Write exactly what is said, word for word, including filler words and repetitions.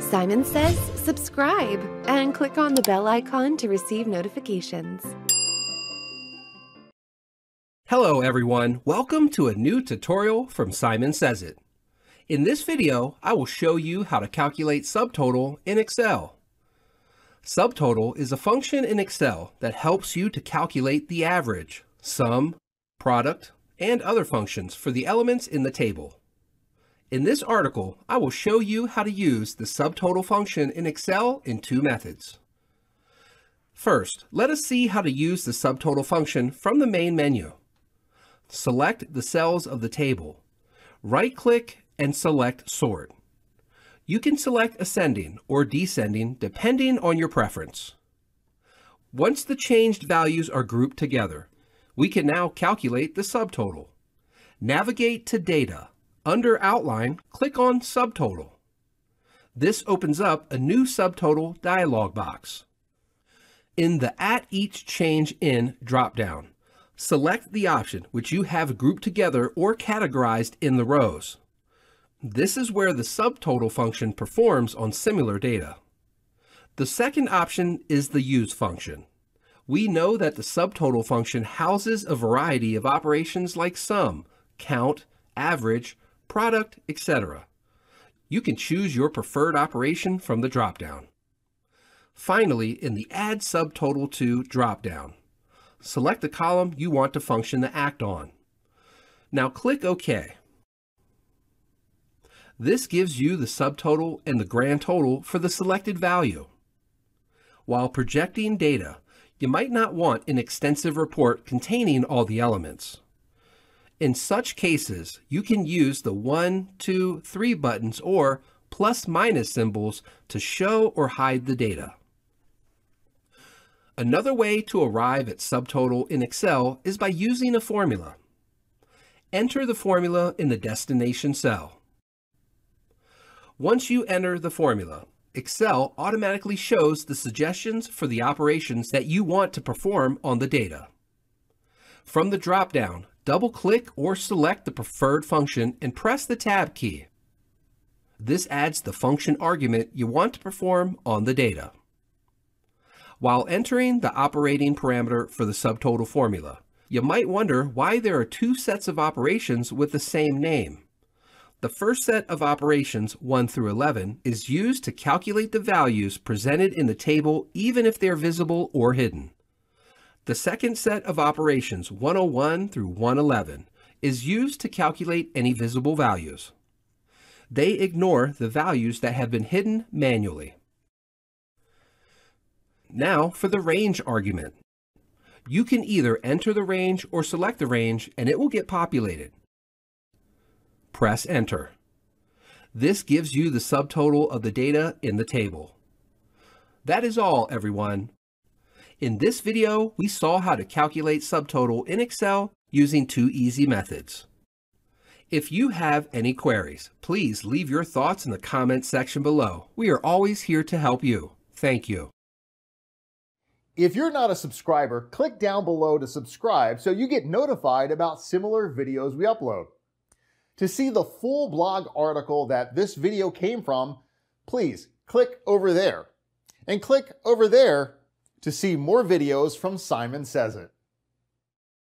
Simon Sez, subscribe, and click on the bell icon to receive notifications. Hello everyone, welcome to a new tutorial from Simon Sez It. In this video, I will show you how to calculate subtotal in Excel. Subtotal is a function in Excel that helps you to calculate the average, sum, product, and other functions for the elements in the table. In this article, I will show you how to use the subtotal function in Excel in two methods. First, let us see how to use the subtotal function from the main menu. Select the cells of the table. Right-click and select Sort. You can select ascending or descending depending on your preference. Once the changed values are grouped together, we can now calculate the subtotal. Navigate to Data. Under Outline, click on Subtotal. This opens up a new subtotal dialog box. In the At Each Change In dropdown, select the option which you have grouped together or categorized in the rows. This is where the subtotal function performs on similar data. The second option is the Use function. We know that the subtotal function houses a variety of operations like sum, count, average, product, et cetera. You can choose your preferred operation from the dropdown. Finally, in the Add Subtotal To dropdown, select the column you want the function to act on. Now click OK. This gives you the subtotal and the grand total for the selected value. While projecting data, you might not want an extensive report containing all the elements. In such cases, you can use the one, two, three buttons or plus minus symbols to show or hide the data. Another way to arrive at subtotal in Excel is by using a formula. Enter the formula in the destination cell. Once you enter the formula, Excel automatically shows the suggestions for the operations that you want to perform on the data. From the dropdown, double-click or select the preferred function and press the Tab key. This adds the function argument you want to perform on the data. While entering the operating parameter for the subtotal formula, you might wonder why there are two sets of operations with the same name. The first set of operations, one through eleven, is used to calculate the values presented in the table even if they are visible or hidden. The second set of operations, one oh one through one eleven, is used to calculate any visible values. They ignore the values that have been hidden manually. Now for the range argument. You can either enter the range or select the range and it will get populated. Press Enter. This gives you the subtotal of the data in the table. That is all, everyone. In this video, we saw how to calculate subtotal in Excel using two easy methods. If you have any queries, please leave your thoughts in the comments section below. We are always here to help you. Thank you. If you're not a subscriber, click down below to subscribe so you get notified about similar videos we upload. To see the full blog article that this video came from, please click over there. And click over there to see more videos from Simon Sez It.